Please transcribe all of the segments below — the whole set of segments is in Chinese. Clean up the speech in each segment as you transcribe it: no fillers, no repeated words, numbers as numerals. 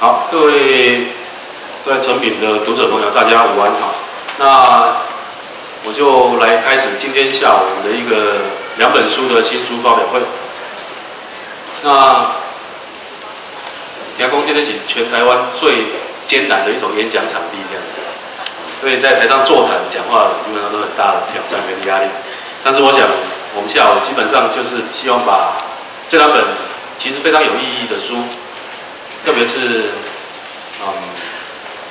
好，各位在诚品的读者朋友，大家午安好。那我就来开始今天下午的一个两本书的新书发表会。那杨公今天是全台湾最艰难的一种演讲场地，这样子。所以在台上座谈讲话，基本上都很大的挑战跟压力。但是我想，我们下午基本上就是希望把这两本其实非常有意义的书，特别是，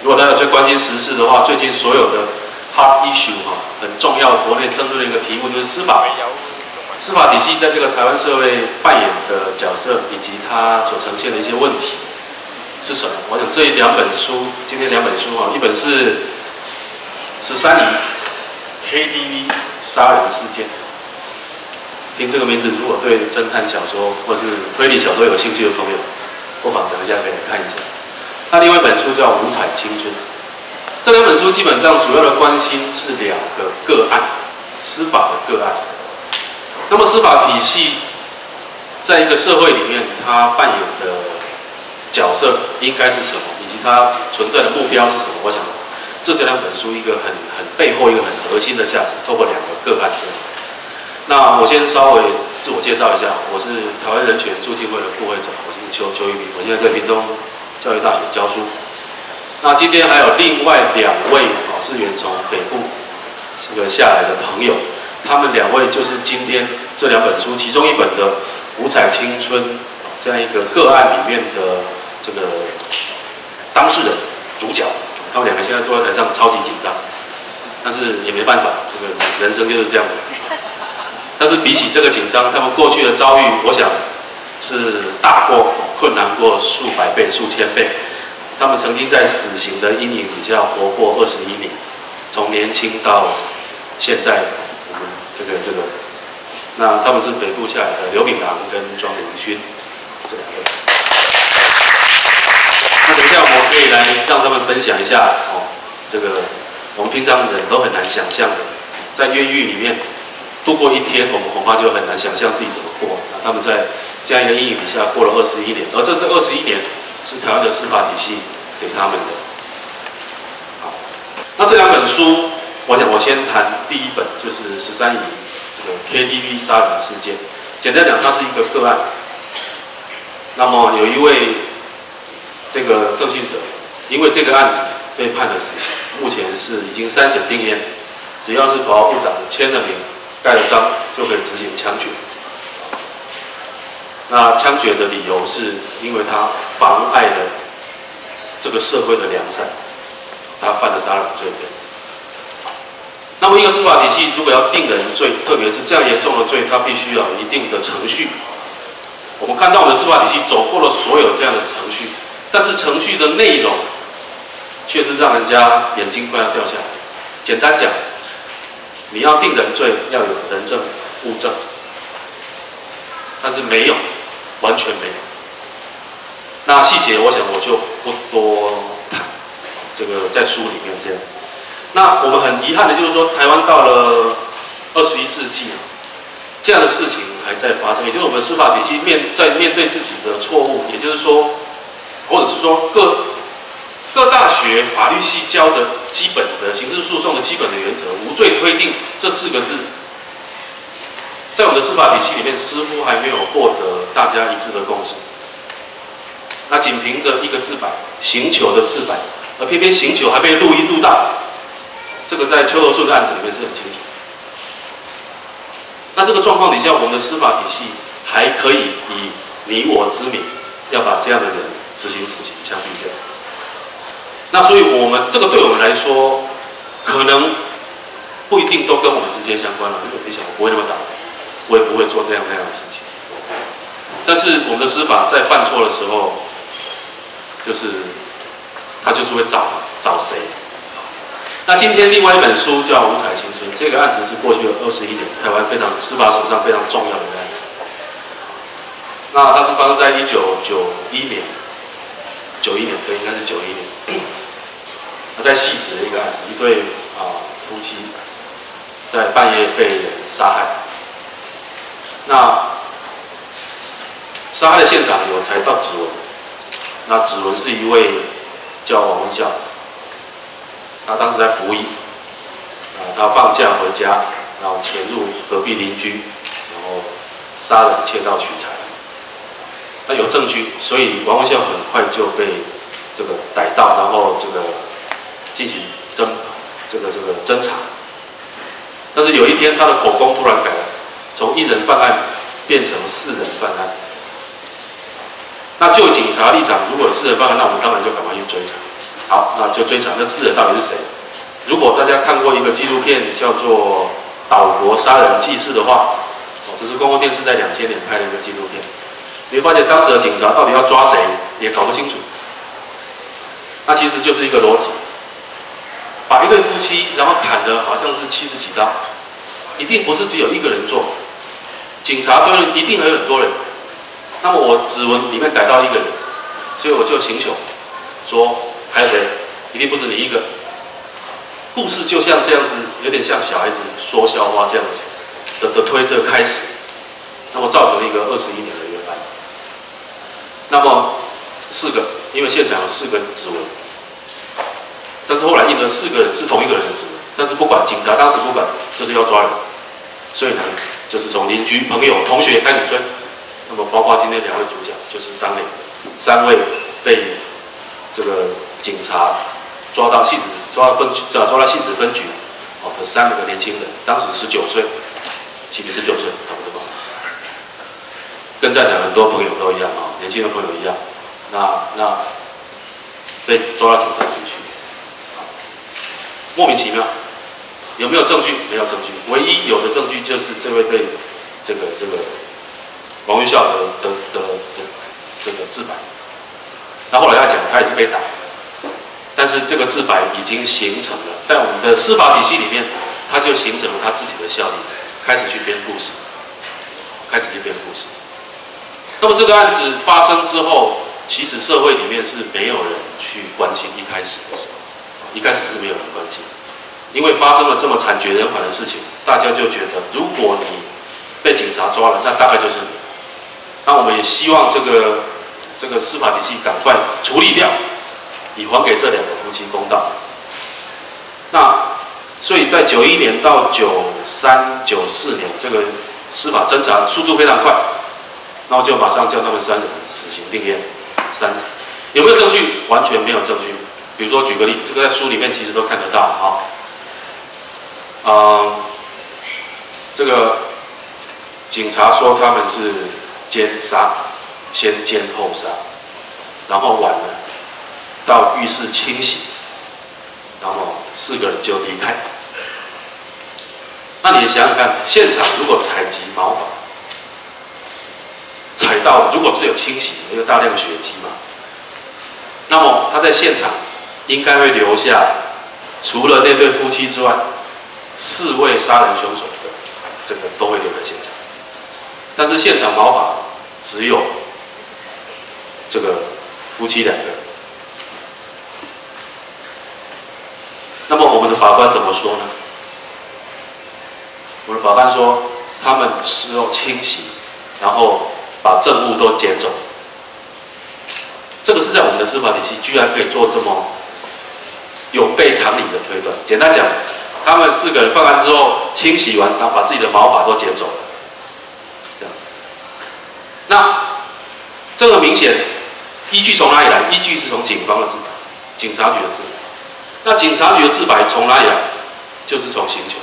如果大家最关心时事的话，最近所有的 hot issue 哈，很重要，国内争论的一个题目就是司法体系在这个台湾社会扮演的角色，以及它所呈现的一些问题是什么？我想这两本书，今天两本书啊，一本是13年 KTV 杀人事件。听这个名字，如果对侦探小说或是推理小说有兴趣的朋友，不妨等一下可以看一下。那另外一本书叫《五彩青春》，这两本书基本上主要的关心是两个个案，司法的个案。那么司法体系在一个社会里面，它扮演的角色应该是什么，以及它存在的目标是什么？我想。这两本书一个很背后一个很核心的价值，透过两个个案。那我先稍微自我介绍一下，我是台湾人权促进会的副会长，我姓邱一鸣，我现在在屏东教育大学教书。那今天还有另外两位是远从北部这个下来的朋友，他们两位就是今天这两本书其中一本的《五彩青春》这样一个个案里面的这个当事人主角。他们两个现在坐在台上超级紧张，但是也没办法，这个人生就是这样子。但是比起这个紧张，他们过去的遭遇，我想是大过、困难过数百倍、数千倍。他们曾经在死刑的阴影底下活过21年，从年轻到现在，这个。那他们是北部下来的刘炳郎跟庄文勋这两位。那等一下，我们可以来让他们分享一下这个我们平常人都很难想象的，在冤狱里面度过一天，我们恐怕就很难想象自己怎么过。那他们在这样一个阴影底下过了21年，而这21年是台湾的司法体系给他们的。好，那这两本书，我想我先谈第一本，就是13年这个 KTV 杀人事件。简单讲，它是一个个案。那么有一位。这个郑性澤因为这个案子被判了死刑，目前是已经3审定谳，只要是法务部长签了名、盖了章，就可以执行枪决。那枪决的理由是因为他妨碍了这个社会的良善，他犯了杀人罪。那么，一个司法体系如果要定人罪，特别是这样严重的罪，它必须要有一定的程序。我们看到我们的司法体系走过了所有这样的程序。但是程序的内容却是让人家眼睛快要掉下来。简单讲，你要定人罪，要有人证、物证，但是没有，完全没有。那细节，我想我就不多谈，这个在书里面这样子。那我们很遗憾的就是说，台湾到了21世纪，这样的事情还在发生，也就是我们司法体系面对自己的错误，也就是说。或者是说各大学法律系教的基本的刑事诉讼的基本的原则“无罪推定”这4个字，在我们的司法体系里面似乎还没有获得大家一致的共识。那仅凭着一个自白，刑求的自白，而偏偏刑求还被录音录到，这个在邱德顺的案子里面是很清楚。那这个状况底下，我们的司法体系还可以以你我之名，要把这样的人。执行死刑，枪毙掉。那所以，我们这个对我们来说，可能不一定都跟我们直接相关了。因为你想，我不会那么倒霉，我也不会做这样那样的事情。但是，我们的司法在犯错的时候，就是会找谁。那今天另外一本书叫《五彩青春》，这个案子是过去的21年台湾非常司法史上非常重要的案子。那它是发生在1991年。91年，对，应该是91年。那在汐止的一个案子，一对夫妻在半夜被人杀害。那杀害的现场有裁到指纹，那子文是一位叫王文孝，他当时在服役，他放假回家，然后潜入隔壁邻居，然后杀人窃盗取财。那有证据，所以王文孝很快就被这个逮到，然后这个进行侦查。但是有一天，他的口供突然改了，从一人犯案变成四人犯案。 那就警察立场，如果有私人犯案，那我们当然就赶快去追查。好，那就追查那私人到底是谁。如果大家看过一个纪录片叫做《岛国杀人纪事》的话，这是公共电视在2000年拍的一个纪录片，你会发现当时的警察到底要抓谁也搞不清楚。那其实就是一个逻辑，把一对夫妻然后砍了好像是70几刀，一定不是只有一个人做，警察推论一定还有很多人。 那么我指纹里面逮到一个人，所以我就刑求，说还有谁？一定不止你一个。故事就像这样子，有点像小孩子说笑话这样子的推测开始，那么造成了一个21年的冤案。那么4个，因为现场有4个指纹，但是后来印了4个人是同一个人的指纹，但是不管警察当时不管，就是要抓人，所以呢，就是从邻居、朋友、同学开始追。 那么，包括今天2位主角，就是当年3位被这个警察抓到汐止抓到汐止分局哦的3个年轻人，当时19岁，其实19岁差不多吧。跟在场很多朋友都一样啊，年轻的朋友一样，那被抓到警察局去，莫名其妙，有没有证据？没有证据，唯一有的证据就是这位被这个。 王玉孝的这个自白，那后来他讲，他也是被打，但是这个自白已经形成了，在我们的司法体系里面，他就形成了他自己的效力，开始去编故事，开始去编故事。那么这个案子发生之后，其实社会里面是没有人去关心一开始的时候，一开始是没有人关心，因为发生了这么惨绝人寰的事情，大家就觉得，如果你被警察抓了，那大概就是你。 那我们也希望这个司法体系赶快处理掉，以还给这2个夫妻公道。那所以在91年到93、94年，这个司法侦查速度非常快，那我就马上叫他们3人死刑定谳。有没有证据？完全没有证据。比如说举个例子，这个在书里面其实都看得到啊。这个警察说他们是。 奸杀，先奸后杀，然后晚了，到浴室清洗，然后4个人就离开。那你想想看，现场如果采集毛发，采到如果是有清洗，有大量血迹嘛，那么他在现场应该会留下，除了那对夫妻之外，4位杀人凶手的这个都会留在现场。 但是现场毛发只有这个夫妻2个，那么我们的法官怎么说呢？我们的法官说，他们是用清洗，然后把证物都捡走。这个是在我们的司法体系居然可以做这么有悖常理的推断。简单讲，他们4个人犯案之后清洗完，然后把自己的毛发都捡走了。 那这个明显依据从哪里来？依据是从警方的自白，警察局的自白。那警察局的自白从哪里来？就是从刑求。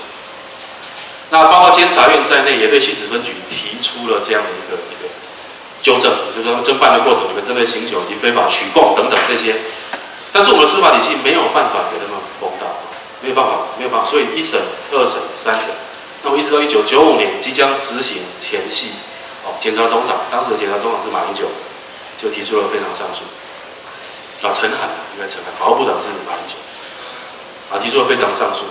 那包括监察院在内，也对汐止分局提出了这样的一个纠正，就是说侦办的过程里面针对刑求以及非法取供等等这些。但是我们的司法体系没有办法给他们公道，没有办法，没有办法。所以1审、2审、3审，那我一直到1995年即将执行前夕。 检察总长，当时的检察总长是马英九，就提出了非常上诉。啊，陈涵应该陈涵，法务部长是马英九，啊，提出了非常上诉，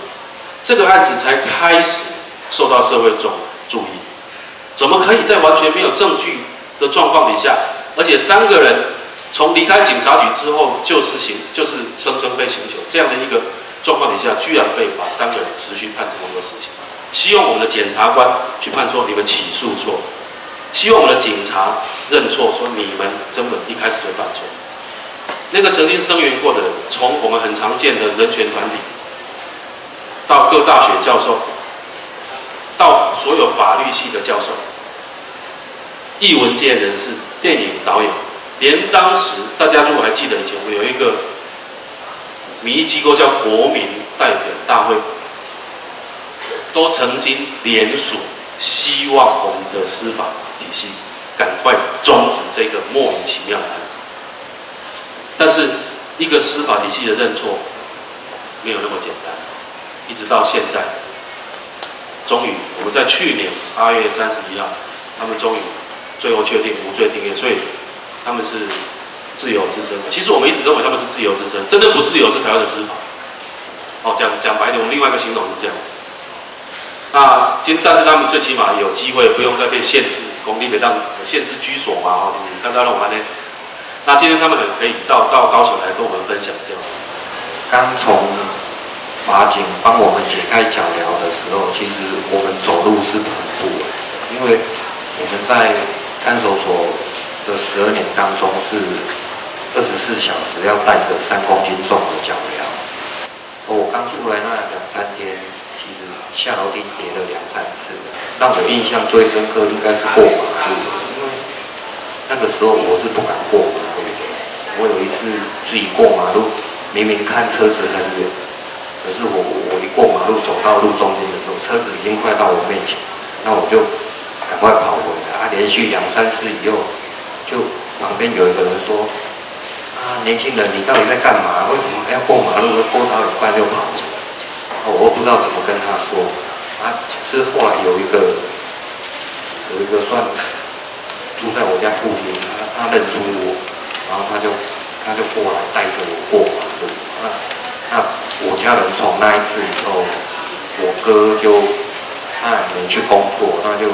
这个案子才开始受到社会注意。怎么可以在完全没有证据的状况底下，而且3个人从离开警察局之后就是声称被刑求这样的一个状况底下，居然被把3个人持续判这么多事情？希望我们的检察官去判说你们起诉错。 希望我们的警察认错，说你们根本一开始就犯错。那个曾经声援过的人，从我们很常见的人权团体，到各大学教授，到所有法律系的教授，艺文界人士、电影导演，连当时大家如果还记得以前，我们有一个民意机构叫国民代表大会，都曾经联署，希望我们的司法体系赶快终止这个莫名其妙的案子。 但是，一个司法体系的认错没有那么简单。一直到现在，终于我们在去年8月31号，他们终于最后确定无罪定谳，所以他们是自由之身。其实我们一直认为他们是自由之身，真的不自由是台湾的司法。哦，讲白一点，我们另外一个形容是这样子。那但是他们最起码有机会不用再被限制，公立北当限制居所嘛，哦，你看到了我呢？ 那今天他们很可以到高雄来跟我们分享这样。刚从法警帮我们解开脚镣的时候，其实我们走路是匍匐的，因为我们在看守所的12年当中是24小时要带着3公斤重的脚镣。我刚出来那2、3天，其实下楼梯跌了2、3次，让我印象最深刻应该是过马路，因为那个时候我是不敢过马路。 我有一次自己过马路，明明看车子很远，可是我一过马路走到路中间的时候，车子已经快到我面前，那我就赶快跑回来。啊，连续2、3次以后，就旁边有一个人说：“啊，年轻人，你到底在干嘛？为什么还要过马路？过到一半就跑了？”啊，我不知道怎么跟他说。啊，是后来有一个算住在我家附近，他认出我。 然后他就过来带着我过马路，那我家人从那一次以后，我哥就他也没去工作，他就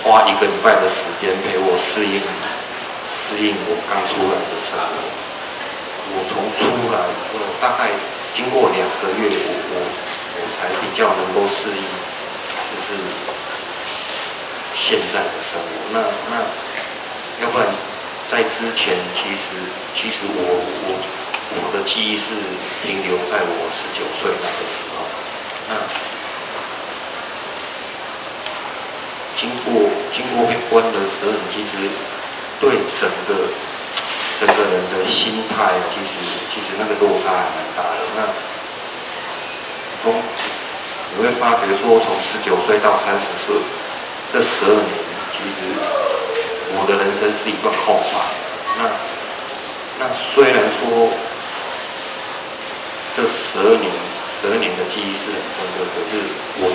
花1个礼拜的时间陪我适应我刚出来的生活。我从出来之后，大概经过2个月，我才比较能够适应，就是现在的生活。那。 要不然，在之前其实我的记忆是停留在我19岁那个时候。那经过关的时候，其实对整个人的心态，其实那个落差还蛮大的。那你会发觉说，从19岁到30岁这12年，其实。 我的人生是一段空白。那虽然说这12年的记忆是很深刻，可是我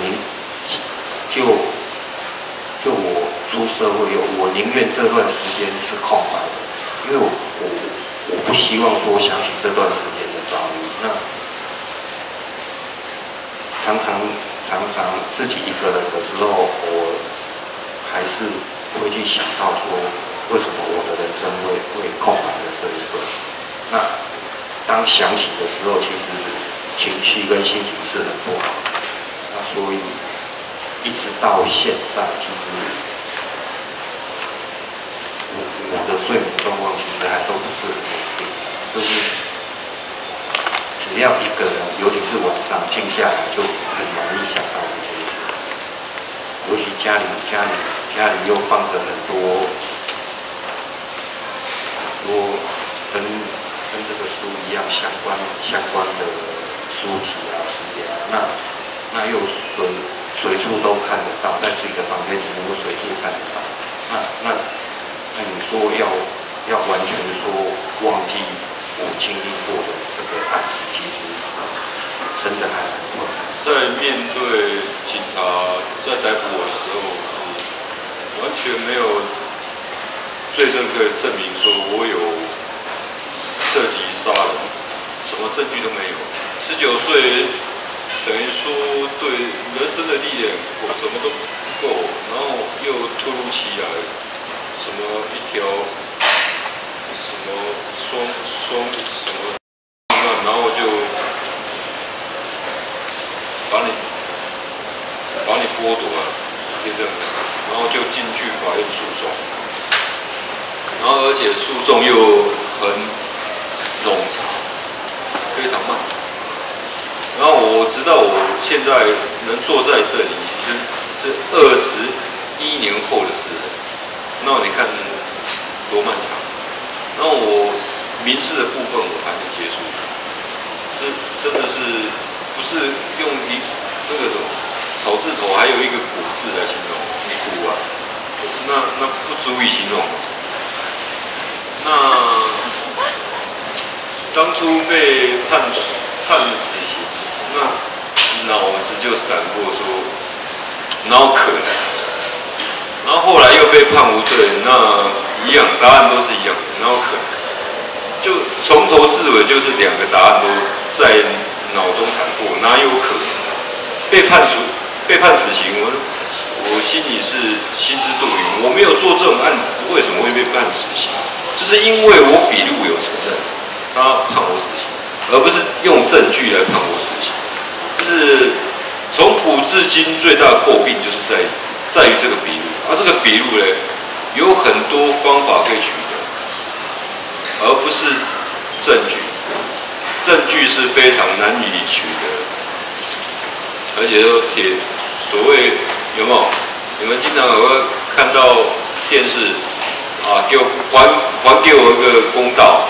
就我出社会后，我宁愿这段时间是空白的，因为我不希望说想起这段时间的遭遇。那常常自己一个人的时候，我还是。 会去想到说，为什么我的人生会空白的这一段？那当想起的时候，其实情绪跟心情是很不好。那所以一直到现在，其实我的睡眠状况其实还都不是很稳定，就是只要一个人，尤其是晚上静下来，就很容易想到这些事。尤其家里又放着很多跟这个书一样相关的书籍啊、书啊，那又随处都看得到，在自己的房间里面又随处看得到。那你说要完全说忘记我经历过的这个案子，其实真的还蛮困难。在面对警察在逮捕我的时候。 完全没有罪证可以证明说我有涉及杀人，什么证据都没有。19岁等于说对人生的历练，我什么都不够，然后又突如其来，什么一条什么双什么，然后就把你剥夺了。 然后就进去法院诉讼，然后而而且诉讼又很冗长，非常漫长。然后我直到我现在能坐在这里，其实是21年后的事了。那你看多漫长。然后我民事的部分我还没结束，这真的是不是用那个什么草字头还有一个古字来形容古啊？ 那不足以形容。那当初被判死刑，那脑子就闪过说，哪有可能？然后后来又被判无罪，那一样，答案都是一样，哪有可能？就从头至尾就是两个答案都在脑中闪过，哪有可能？被判死刑，我心里是心知肚明，我没有做这种案子，为什么会被判死刑？就是因为我笔录有承认，他判我死刑，而不是用证据来判我死刑。就是从古至今最大的诟病就是在于这个笔录，而这个笔录呢，有很多方法可以取得，而不是证据。证据是非常难以取得，而且又铁所谓。 有没有？你们经常有会看到电视啊，给我还给我一个公道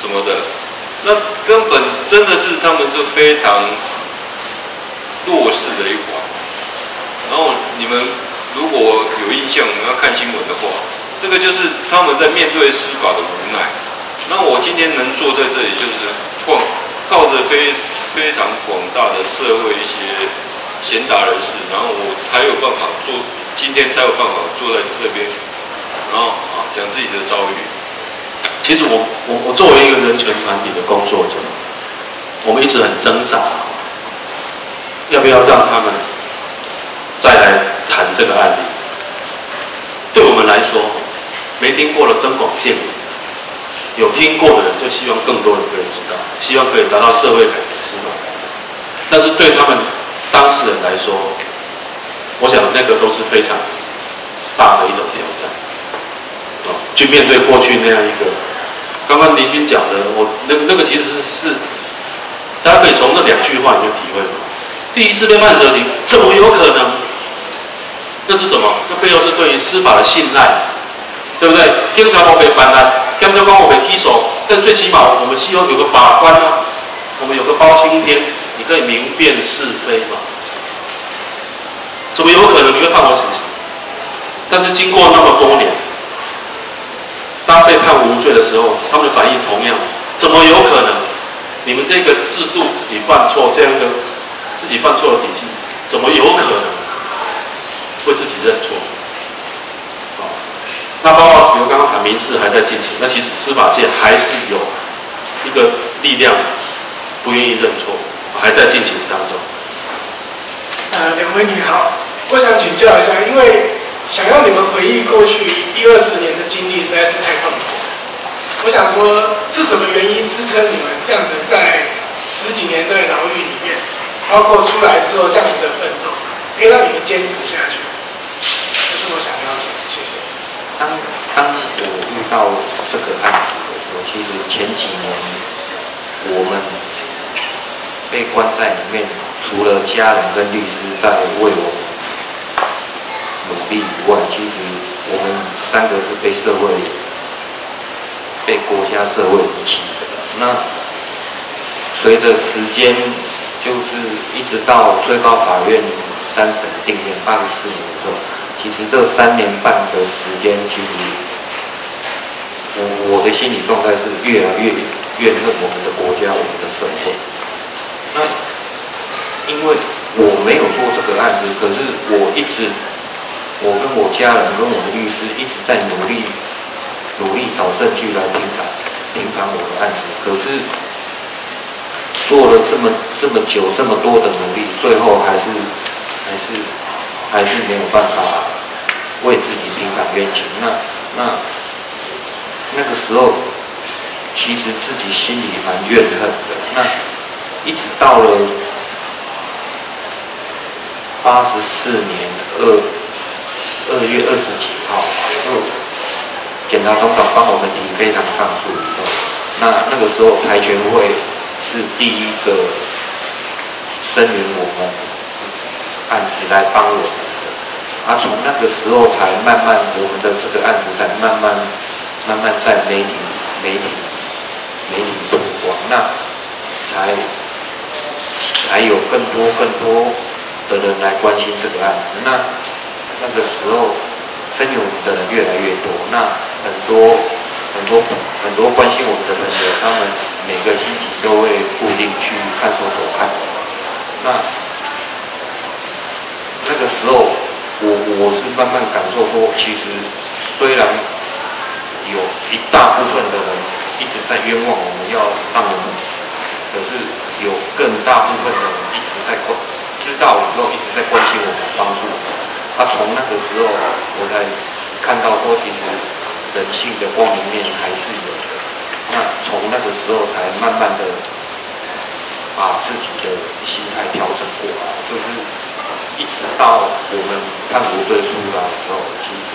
什么的，那根本真的是他们是非常弱势的一环。然后你们如果有印象，你要看新闻的话，这个就是他们在面对司法的无奈。那我今天能坐在这里，就是靠着非常广大的社会一些。 闲杂人士，然后我才有办法做，今天才有办法坐在这边，然后啊讲自己的遭遇。其实我作为一个人权团体的工作者，我们一直很挣扎，要不要让他们再来谈这个案例？对我们来说，没听过的增广见闻，有听过的人就希望更多人可以知道，希望可以达到社会改革之路。但是对他们。 当事人来说，我想那个都是非常大的一种挑战，哦，去面对过去那样一个。刚刚林勋讲的，我那个其实是，大家可以从那两句话里面体会。第一次被判死刑，怎么有可能？那是什么？那背后是对于司法的信赖，对不对？检察官被办案，检察官我被踢手，但最起码我们希望有个法官啊，我们有个包青天。 你可以明辨是非吗？怎么有可能你会判我死刑？但是经过那么多年，当被判无罪的时候，他们的反应同样，怎么有可能？你们这个制度自己犯错，这样一个自己犯错的体系，怎么有可能会自己认错？哦，那包括比如刚刚谈民事还在进行，那其实司法界还是有一个力量不愿意认错。 还在进行当中。两位你好，我想请教一下，因为想要你们回忆过去10、20年的经历实在是太痛苦。我想说，是什么原因支撑你们这样子在10几年在牢狱里面，包括出来之后这样子的奋斗，可以让你们坚持下去？这是我想要的，谢谢。当我遇到这个案子，我其实前几年我们。 被关在里面，除了家人跟律师在为我努力以外，其实我们3个是被社会、被国家社会遗弃的。那随着时间，就是一直到最高法院3审定谳84年的时候，其实这3年半的时间，其实我的心理状态是越来越怨恨我们的国家、我们的社会。 那因为我没有做这个案子，可是我跟我家人、跟我的律师一直在努力找证据来平反我的案子。可是做了这么久、这么多的努力，最后还是没有办法为自己平反冤情。那个时候，其实自己心里蛮怨恨的。那。 一直到了84年2月20几号，检察总长帮我们提非常上诉的时候，那个时候台全会是第一个声援我们案子来帮我们的，从那个时候才慢慢我们的这个案子才慢慢在媒体曝光，才有更多的人来关心这个案子。那个时候，声援我们的人越来越多。很多关心我们的朋友，他们每个星期都会固定去看守所看我。那个时候，我是慢慢感受说，其实虽然有一大部分的人一直在冤枉我们，要让我们，可是有更大部分的人一直在知道以后一直在关心我们，帮助我们。从那个时候，我才看到说，其实人性的光明面还是有的。从那个时候才慢慢的把自己的心态调整过来，就是一直到我们判无罪出来的时候，其实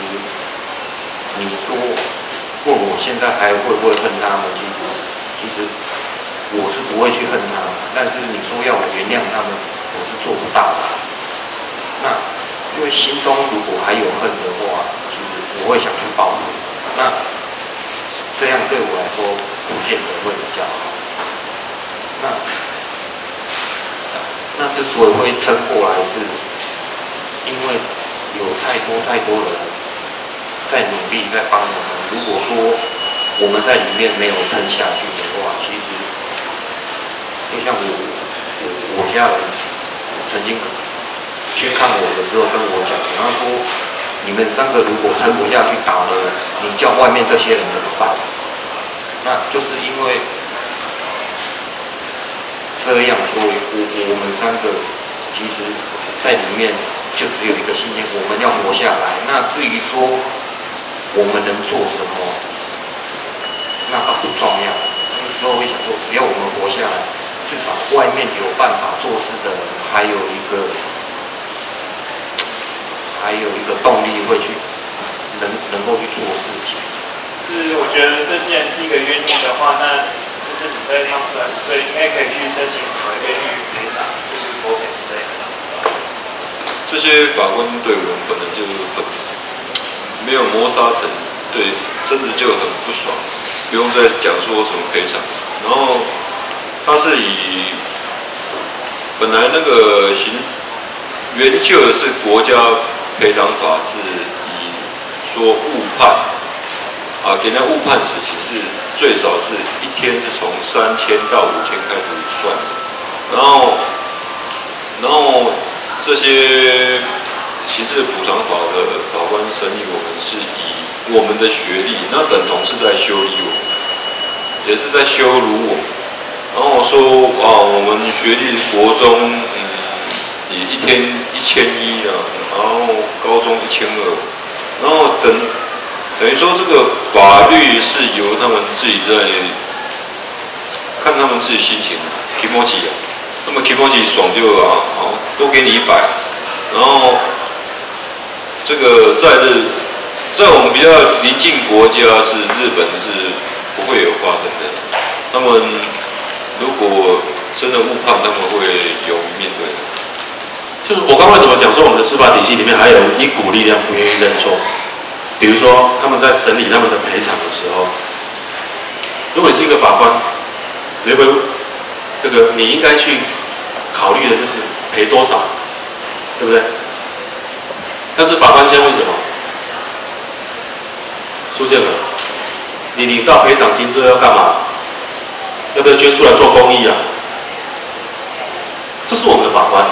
你说问我现在还会不会恨他们？其实我是不会去恨他们，但是你说要我原谅他们，我是做不到的。因为心中如果还有恨的话，其实我会想去报复。这样对我来说，不见得会比较好。那之所以会撑过来，是因为有太多人在努力在帮我们。如果说我们在里面没有撑下去的话，其实就像我家人曾经去看我的时候跟我讲，他说：“你们三个如果撑不下去打了，你叫外面这些人怎么办？”就是因为这样，所以我们三个其实在里面就只有一个信念：我们要活下来。至于说我们能做什么，不重要。那时候会想说，只要我们活下来，至少外面有办法做事的人还有一个动力会去能够去做事情。我觉得这既然是一个冤狱的话，就是你被判出来，所以应该可以去申请什么冤狱赔偿，就是国赔之类的。这些法官对我们本来就很没有磨砂层，对甚至就很不爽，不用再讲说什么赔偿。然后他是以本来那个原旧的是国家赔偿法，是以说误判给人家误判死刑是最少是一天是从3000到5000开始算，然后这些刑事补偿法的法官审理我们是以我们的学历，等同是在修理我们，也是在羞辱我们。然后说我们学历国中一天1100，然后高中1200，然后等于说这个法律是由他们自己在看他们自己心情，kimochi，那么kimochi爽就好，多给你100。然后这个在我们比较邻近国家是日本是不会有发生的，他们如果真的误判，他们会有面对的。就是我刚才怎么讲说，我们的司法体系里面还有一股力量不愿意认错。比如说他们在审理他们的赔偿的时候，如果你是一个法官，你应该去考虑的就是赔多少，对不对？但是法官先问什么？苏建文，你领到赔偿金之后要干嘛？要不要捐出来做公益啊？这是我们的法官。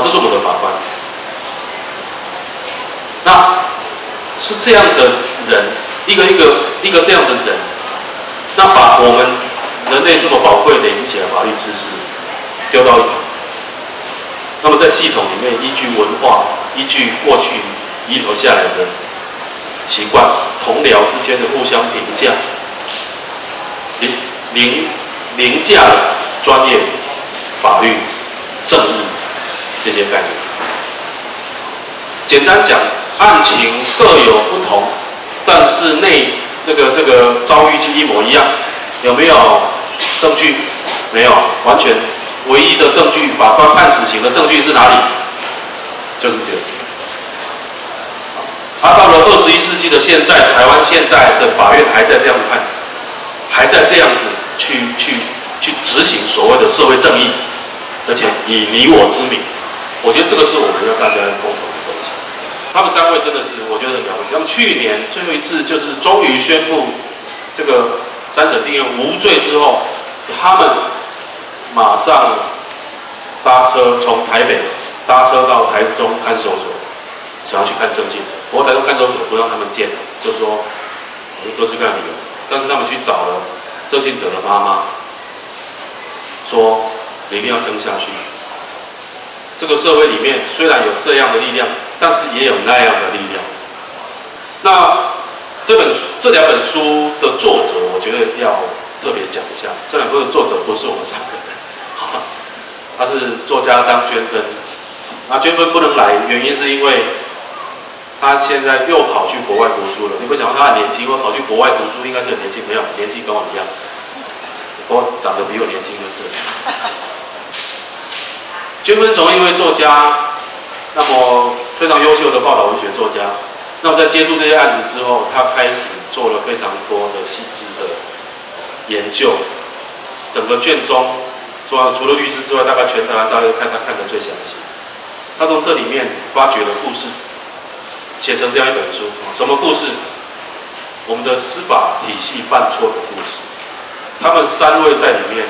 这是我们的法官。是这样的人，一个这样的人，把我们人类这么宝贵累积起来的法律知识丢到一旁。在系统里面，依据文化，依据过去遗留下来的习惯，同僚之间的互相评价，凌驾了专业、法律、正义。这些概念，简单讲，案情各有不同，但是内这个遭遇是一模一样，有没有证据？没有，完全唯一的证据，法官判死刑的证据是哪里？就是这个。 到了21世纪的现在，台湾现在的法院还在这样判，还在这样子去执行所谓的社会正义，而且以你我之名，我觉得这个是我们要大家共同的东西。他们3位真的是我觉得很了不起。他们去年最后一次就是终于宣布这个3审定谳无罪之后，他们马上搭车从台北搭车到台中看守所。 想要去看郑性澤，不过台中看守所不让他们见，就说各式各样的理由。但是他们去找了郑性澤的妈妈，说你一定要撑下去。这个社会里面虽然有这样的力量，但是也有那样的力量。那这两本书的作者，我觉得要特别讲一下。这两本的作者不是我们3个人，他是作家张娟芬。那娟芬不能来，原因是因为。 他现在又跑去国外读书了。你不想他很年轻，或跑去国外读书，应该是很年轻，没有年纪跟我一样，我长得比我年轻就是。娟芬从一位作家，那么非常优秀的报道文学作家，那么在接触这些案子之后，他开始做了非常多的细致的研究。整个卷宗，除了律师之外，大概全台湾大家看得最详细。他从这里面发掘了故事。 写成这样一本书，什么故事？我们的司法体系犯错的故事，他们3位在里面，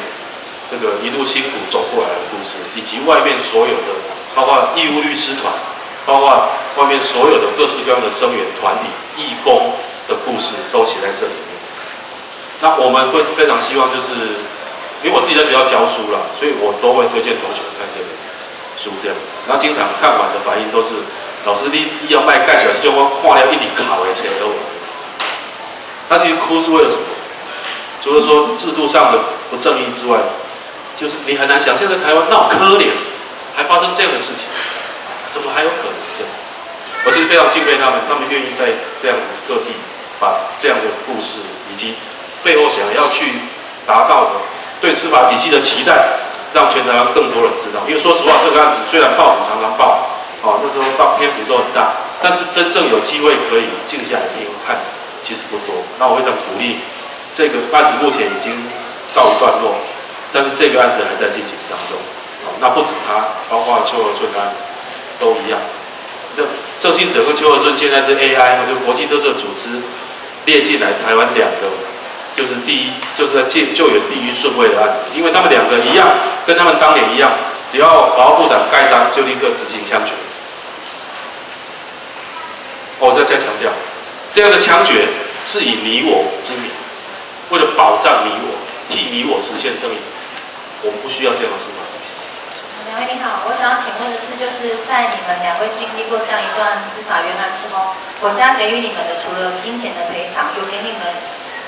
这个一路辛苦走过来的故事，以及外面所有的，包括义务律师团，包括外面所有的各式各样的声援团体、义工的故事，都写在这里面。那我们会非常希望，就是因为我自己在学校教书啦，所以我都会推荐同学看这本书这样子。那经常看完的反应都是。 老师，你要卖盖起来，就我看了一年考的，才有我。那其实哭是为了什么？除了说制度上的不正义之外，就是你很难想象在台湾闹可怜，还发生这样的事情，怎么还有可能这样子？我其实非常敬佩他们，他们愿意在这样子各地把这样的故事以及背后想要去达到的对司法体系的期待，让全台湾更多人知道。因为说实话，这个案子虽然报纸常常报。 哦，那时候到篇幅都很大，但是真正有机会可以静下来听看，其实不多。那我非常鼓励，这个案子目前已经告一段落，但是这个案子还在进行当中。哦，那不止他，包括邱和顺的案子都一样。那郑性澤跟邱和顺现在是 AI， 就国际特赦组织列进来台湾2个，就是第一就是在救援第一顺位的案子，因为他们2个一样，跟他们当年一样，只要法务部长盖章就立刻执行枪决。 我再强调，这样的枪决是以你我之名，为了保障你我，替你我实现正义，我们不需要这样的司法体系。两位你好，我想要请问的是，就是在你们2位经历过这样一段司法冤案之后，国家给予你们的除了金钱的赔偿，有给你们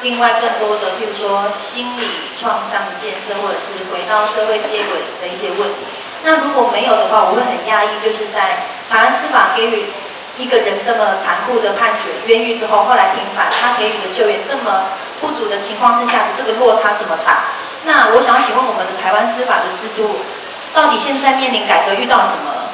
另外更多的，譬如说心理创伤的建设，或者是回到社会接轨的一些问题。那如果没有的话，我会很讶异，就是在台湾司法给予。 一个人这么残酷的判决，冤狱之后，后来平反，他给予的救援这么不足的情况之下，这个落差这么大。那我想请问，我们的台湾司法的制度，到底现在面临改革遇到什么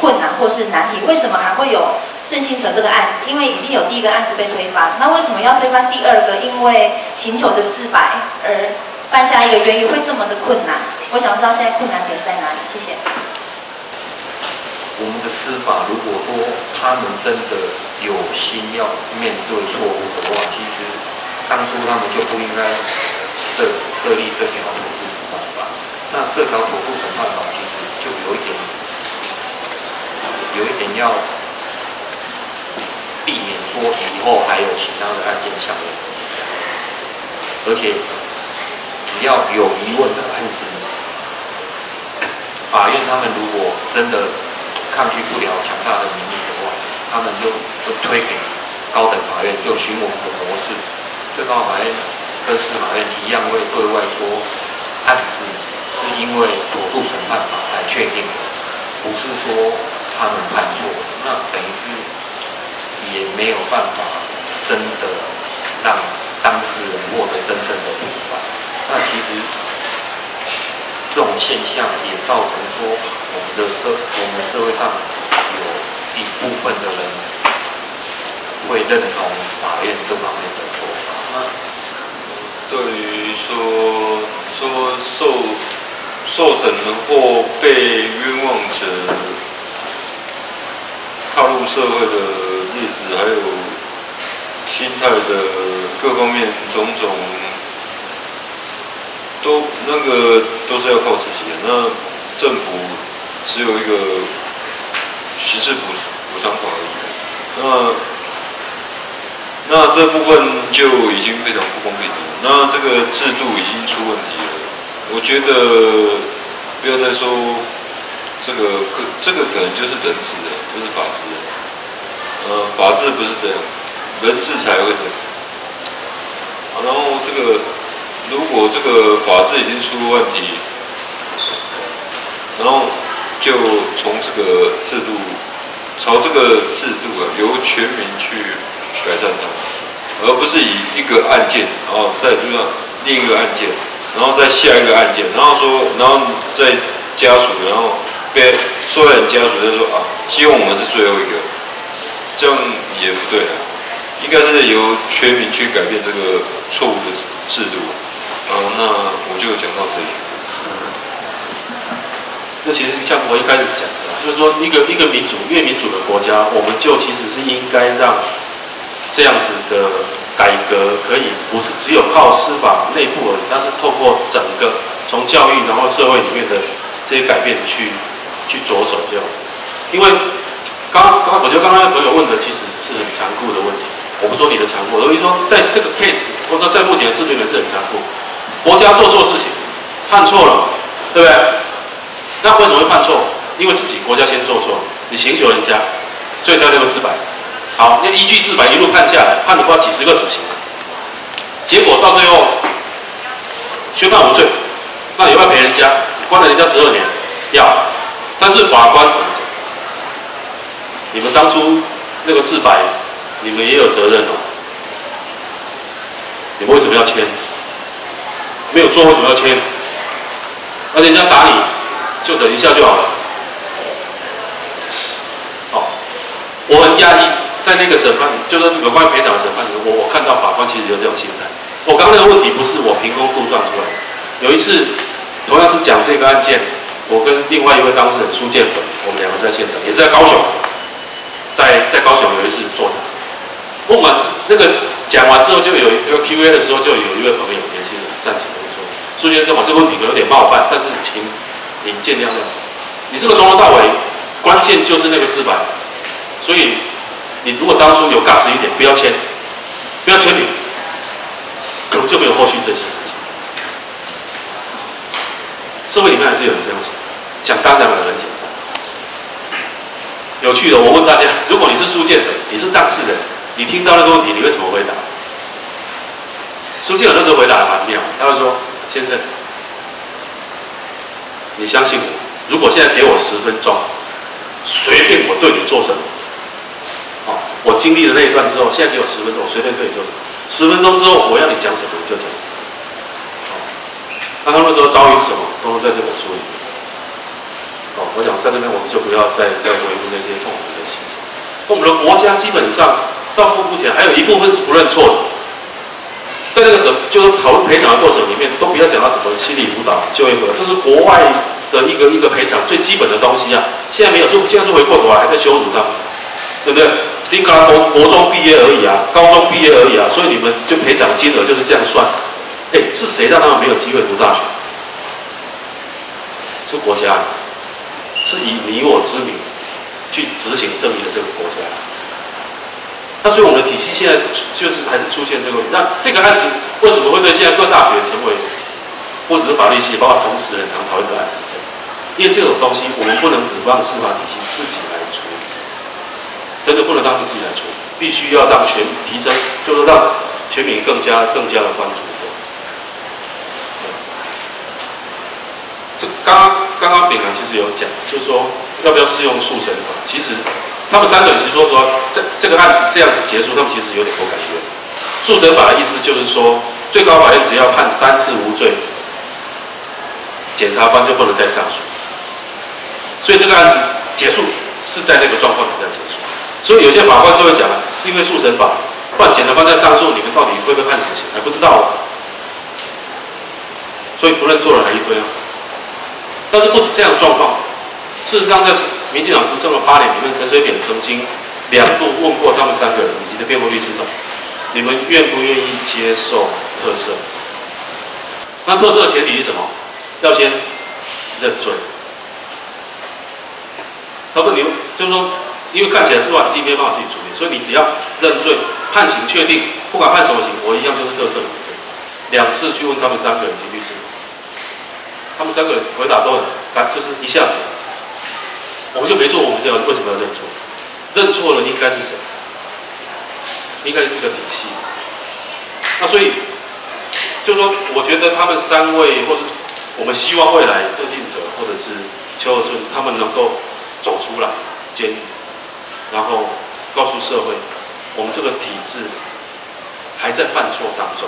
困难或是难题？为什么还会有郑性澤这个案子？因为已经有第1个案子被推翻，那为什么要推翻第2个？因为刑求的自白而犯下一个冤狱，会这么的困难？我想知道现在困难点在哪里？谢谢。 我们的司法，如果说他们真的有心要面对错误的话，其实当初他们就不应该设立这条投诉审判法。那这条投诉审判法其实就有一点要避免说以后还有其他的案件上演，而且只要有疑问的案子，法院他们如果真的 抗拒不了强大的民意的话，他们就推给高等法院，就循我们的模式。最高法院跟司法院一样会对外说，案子是因为投诉审判法才确定的，不是说他们判错。那等于是也没有办法真的让当事人获得真正的平反。那其实这种现象也造成说，我们社会上有一部分的人会认同法院这方面的说法。那对于说受审或被冤枉者踏入社会的例子，还有心态的各方面种种，都是要靠自己的。那政府只有一个刑事补偿法而已，那这部分就已经非常不公平了。那这个制度已经出问题了。我觉得不要再说这个可能就是人治的，不是法治的。法治不是这样，人治才会这样。然后如果这个法治已经出问题，然后就从这个制度，朝这个制度由全民去改善它，而不是以一个案件，然后再就像另一个案件，然后再下一个案件，然后再家属，然后被受害人家属再说啊，希望我们是最后一个，这样也不对啊。应该是由全民去改变这个错误的制度。那我就讲到这里。那其实像我一开始讲的，就是说一个越民主的国家，我们就其实是应该让这样子的改革可以不是只有靠司法内部而已，它是透过整个从教育然后社会里面的这些改变去着手这样子。因为我觉得刚刚朋友问的其实是很残酷的问题。我不说你的残酷，我是说在这个 case， 或者在目前的制度里面是很残酷。国家做错事情，判错了，对不对？那为什么会判错？因为自己国家先做错，你刑求人家，所以才留自白。好，那依据自白一路判下来，判了不知道几十个死刑，结果到最后宣判无罪，那你要不要赔人家？关了人家12年，要。但是法官怎么讲？你们当初那个自白，你们也有责任哦。你们为什么要签？没有做为什么要签？而且人家打你，就忍一下就好了。哦，我很压抑，在那个审判，就是有关于赔偿的审判，我看到法官其实有这种心态。我刚刚那个问题不是我凭空杜撰出来的。有一次，同样是讲这个案件，我跟另外一位当事人苏建本，我们两个在现场，也是在高雄。在高雄有一次座谈，问完那个讲完之后，就有这个 Q&A 的时候，就有一位朋友年轻人站起来跟我说：“苏先生，我这个问题可能有点冒犯，但是请您见谅。你这个从头到尾，关键就是那个自白，所以你如果当初有尬持一点，不要签名，可能就没有后续这些事情。社会里面还是有人这样想，想当然的人讲。”有趣的，我问大家：如果你是苏建本，你是当事人，你听到那个问题，你会怎么回答？苏建本那时候回答还蛮妙，他会说：“先生，你相信我，如果现在给我10分钟，随便我对你做什么，我经历了那一段之后，现在给我10分钟，我随便对你做什么。10分钟之后，我要你讲什么你就讲什么。”那他那时候遭遇是什么，都在这本书里面。我想在这边我们就不要再回顾那些痛苦的心情。我们的国家基本上照顾目前还有一部分是不认错的，在那个就是讨论赔偿的过程里面，都不要讲到什么心理辅导、就业辅导，这是国外的一个赔偿最基本的东西啊。现在没有，现在回过头来还在羞辱他们，对不对？林格拉国中毕业而已啊，高中毕业而已啊，所以你们就赔偿金额就是这样算。是谁让他们没有机会读大学？是国家。是以你我之名去执行正义的这个国家，那所以我们的体系现在就是还是出现这个问题。那这个案子为什么会对现在各大学成为，不只是法律系，包括同时很常讨论的案子？因为这种东西我们不能只让司法体系自己来处理，真的不能让自己来处理，必须要让全提升，就是让全民更加的关注这样子。这刚刚秉涵其实有讲，就是说要不要适用速审法。其实他们三个人其实说，这个案子这样子结束，他们其实有点不感觉。速审法的意思就是说，最高法院只要判3次无罪，检察官就不能再上诉。所以这个案子结束是在那个状况底下结束。所以有些法官就会讲，是因为速审法，不然检察官在上诉，你们到底会不会判死刑还不知道啊。所以不论做了还一堆啊。但是不止这样的状况，事实上在民进党执政的8年里面，陈水扁曾经2度问过他们3个人以及的辩护律师团。 你们愿不愿意接受特赦？那特赦的前提是什么？要先认罪。他说：“你就是说，因为看起来司法体系没办法自己处理，所以你只要认罪，判刑确定，不管判什么刑，我一样就是特赦。”2次去问他们3个人及律师，他们3个人回答都很，就是一下子，我们就没做，我们这样为什么要认错？认错了应该是谁？ 应该是个体系，那所以就说，我觉得他们3位，或是我们希望未来郑性澤或者是邱和顺，他们能够走出来监狱，然后告诉社会，我们这个体制还在犯错当中。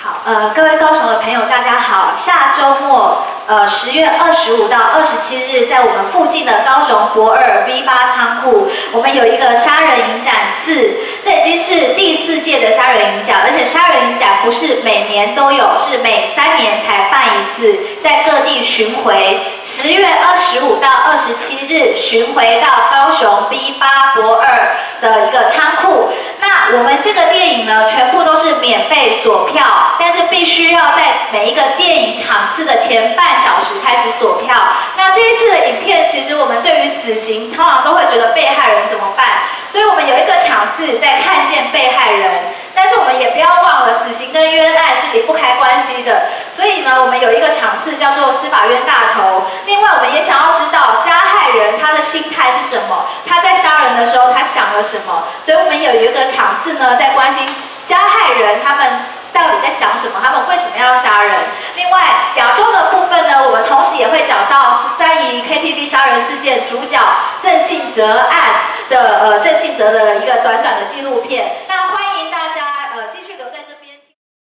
好，各位高雄的朋友，大家好，下周末。 10月25到27日，在我们附近的高雄国二 V8 仓库，我们有一个杀人影展4，这已经是第4届的杀人影展，而且杀人影展不是每年都有，是每3年才办一次，在各地巡回。10月25到27日巡回到高雄 V8 国二的一个仓库。那我们这个电影呢，全部都是免费索票，但是必须要在每一个电影场次的前半小时开始索票。那这一次的影片，其实我们对于死刑通常都会觉得被害人怎么办，所以我们有一个场次在看见被害人，但是我们也不要忘了死刑跟冤案是离不开关系的。所以呢，我们有一个场次叫做司法冤大头。另外，我们也想要知道加害人他的心态是什么，他在杀人的时候他想了什么。所以我们有一个场次呢，在关心加害人他们到底在想什么，他们为什么要杀人。另外，亚洲的部分呢，我们同时也会讲到13姨 KTV 杀人事件主角郑性澤案的郑性澤的一个短短的纪录片。